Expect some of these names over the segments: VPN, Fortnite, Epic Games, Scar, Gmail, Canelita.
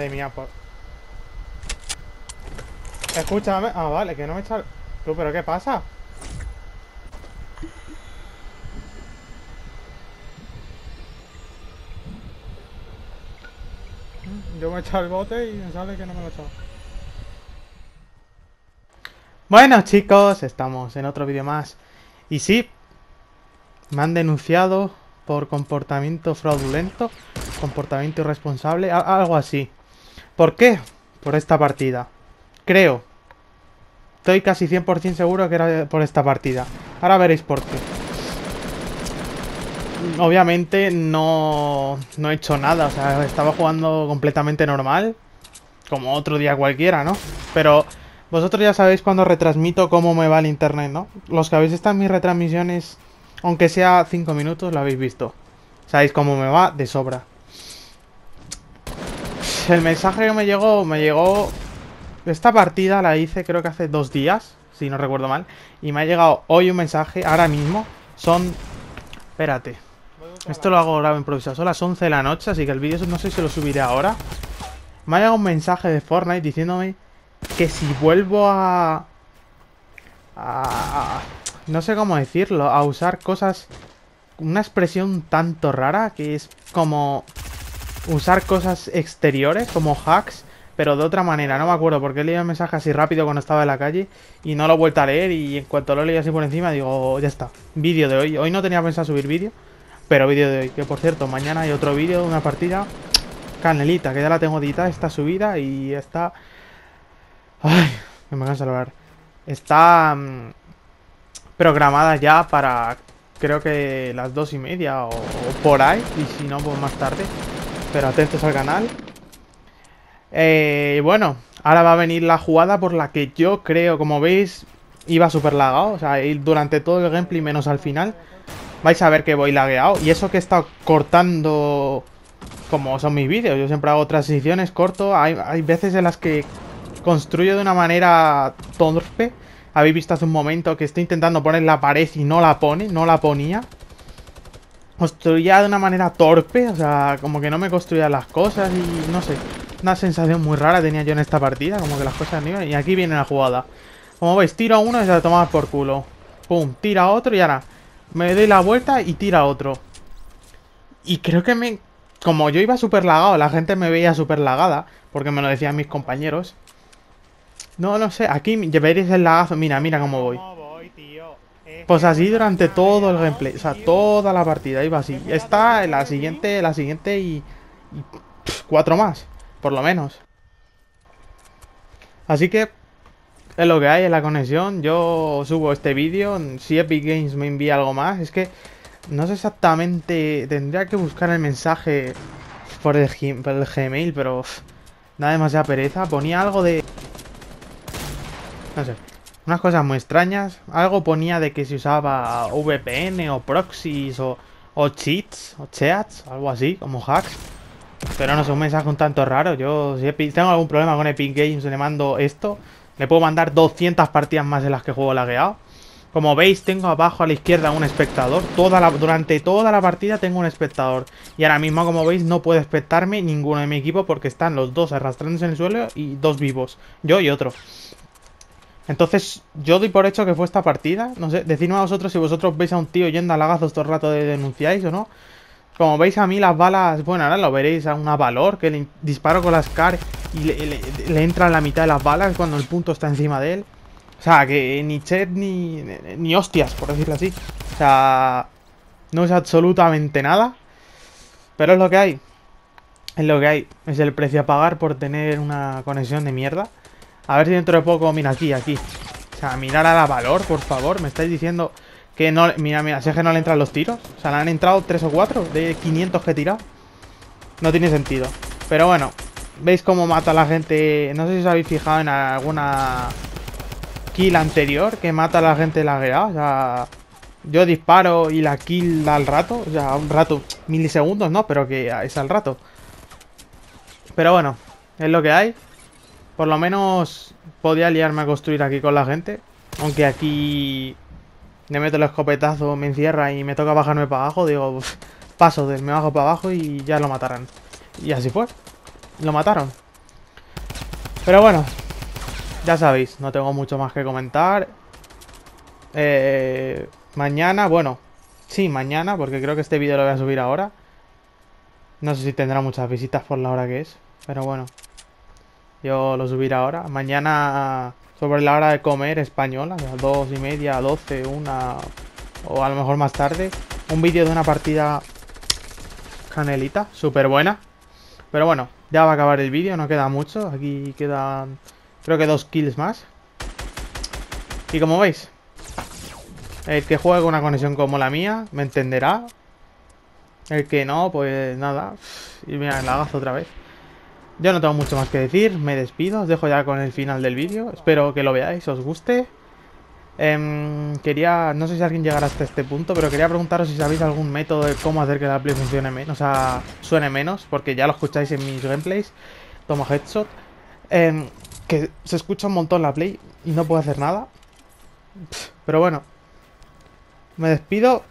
Madre mía, por... Escúchame. Ah, vale, que no me está... Tú, ¿pero qué pasa? Yo me he echado el bote y me sale que no me lo he echado. Bueno, chicos, estamos en otro vídeo más. Y sí, me han denunciado por comportamiento fraudulento, comportamiento irresponsable, algo así. ¿Por qué? Por esta partida. Creo. Estoy casi 100% seguro que era por esta partida. Ahora veréis por qué. Obviamente no he hecho nada, o sea, estaba jugando completamente normal, como otro día cualquiera, ¿no? Pero... vosotros ya sabéis cuando retransmito cómo me va el internet, ¿no? Los que habéis estado en mis retransmisiones, aunque sea 5 minutos, lo habéis visto. Sabéis cómo me va de sobra. El mensaje que me llegó... Esta partida la hice creo que hace 2 días, si no recuerdo mal. Y me ha llegado hoy un mensaje, ahora mismo. Son... espérate. Esto lo hago grave improvisado. Son las 11 de la noche, así que el vídeo no sé si lo subiré ahora. Me ha llegado un mensaje de Fortnite diciéndome... que si vuelvo a... no sé cómo decirlo, a usar cosas... una expresión tanto rara que es como... usar cosas exteriores, como hacks, pero de otra manera. No me acuerdo porque leí el mensaje así rápido cuando estaba en la calle y no lo he vuelto a leer, y en cuanto lo leí así por encima digo, ya está. Vídeo de hoy. Hoy no tenía pensado subir vídeo, pero vídeo de hoy. Que por cierto, mañana hay otro vídeo de una partida Canelita, que ya la tengo editada, está subida y está... ay, me canso de hablar. Está programada ya para, creo que las 2:30 o por ahí. Y si no, pues más tarde. Pero atentos al canal. Bueno, ahora va a venir la jugada por la que yo creo, como veis, iba súper lagado. O sea, durante todo el gameplay, menos al final, vais a ver que voy lagueado. Y eso que he estado cortando, como son mis vídeos. Yo siempre hago transiciones, corto. Hay veces en las que... construyo de una manera torpe. Habéis visto hace un momento que estoy intentando poner la pared y no la ponía. Construía de una manera torpe, o sea, como que no me construían las cosas y no sé. Una sensación muy rara tenía yo en esta partida, como que las cosas no iban. Y aquí viene la jugada. Como veis, tiro a uno y se la toma por culo. Pum, tira a otro y ahora me doy la vuelta y tira a otro. Y creo que me... como yo iba súper lagado, la gente me veía súper lagada, porque me lo decían mis compañeros. No sé, aquí veréis el lagazo. Mira cómo voy. Pues así durante todo el gameplay. O sea, toda la partida iba así. Esta, la siguiente y cuatro más, por lo menos. Así que es lo que hay en la conexión. Yo subo este vídeo. Si Epic Games me envía algo más. Es que no sé exactamente. Tendría que buscar el mensaje por el Gmail, pero da demasiada pereza. Ponía algo de... no sé, unas cosas muy extrañas. Algo ponía de que se usaba VPN o proxies o cheats, algo así, como hacks. Pero no sé, un mensaje un tanto raro. Yo si tengo algún problema con Epic Games le mando esto. Le puedo mandar 200 partidas más de las que juego lagueado. Como veis, tengo abajo a la izquierda un espectador. Durante toda la partida tengo un espectador. Y ahora mismo, como veis, no puede espectarme ninguno de mi equipo porque están los dos arrastrándose en el suelo y dos vivos. Yo y otro. Entonces, yo doy por hecho que fue esta partida. No sé, decidme a vosotros si vosotros veis a un tío yendo a lagazos todo el rato de denunciáis o no. Como veis a mí las balas... bueno, ahora lo veréis a una valor que le disparo con la Scar y le entra en la mitad de las balas cuando el punto está encima de él. O sea, que ni chet ni hostias, por decirlo así. O sea, no es absolutamente nada. Pero es lo que hay. Es lo que hay. Es el precio a pagar por tener una conexión de mierda. A ver si dentro de poco... mira, aquí. O sea, mirar a la valor, por favor. Me estáis diciendo que no... Mira, si es que no le entran los tiros. O sea, le han entrado 3 o 4 de 500 que he tirado. No tiene sentido. Pero bueno, veis cómo mata a la gente. No sé si os habéis fijado en alguna kill anterior que mata a la gente lagueada. O sea, yo disparo y la kill da al rato. O sea, un rato, milisegundos, ¿no? Pero que es al rato. Pero bueno, es lo que hay. Por lo menos podía liarme a construir aquí con la gente. Aunque aquí le meto el escopetazo, me encierra y me toca bajarme para abajo. Digo, paso, me bajo para abajo y ya lo matarán. Y así fue. Lo mataron. Pero bueno, ya sabéis, no tengo mucho más que comentar. Mañana, bueno, sí, mañana, porque creo que este vídeo lo voy a subir ahora. No sé si tendrá muchas visitas por la hora que es, pero bueno, yo lo subiré ahora. Mañana, sobre la hora de comer española, a las 2:30, 12, 1, o a lo mejor más tarde, un vídeo de una partida Canelita, súper buena. Pero bueno, ya va a acabar el vídeo, no queda mucho. Aquí quedan, creo que 2 kills más. Y como veis, el que juegue con una conexión como la mía me entenderá. El que no, pues nada. Y mira, la gazo otra vez. Yo no tengo mucho más que decir, me despido. Os dejo ya con el final del vídeo. Espero que lo veáis, os guste. Quería, no sé si alguien llegará hasta este punto, pero quería preguntaros si sabéis algún método de cómo hacer que la play funcione menos, o sea, suene menos, porque ya lo escucháis en mis gameplays. Tomo headshot, que se escucha un montón la play y no puedo hacer nada. Pero bueno, me despido.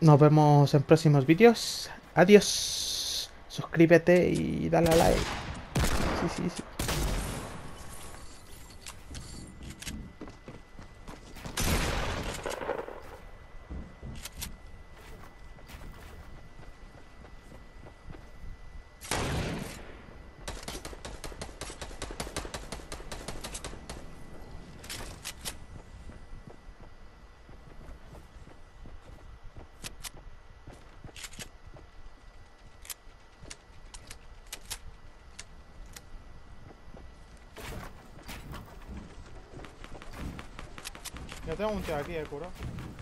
Nos vemos en próximos vídeos. Adiós. Suscríbete y dale a like. Sí. Ya tengo un tío aquí, cura.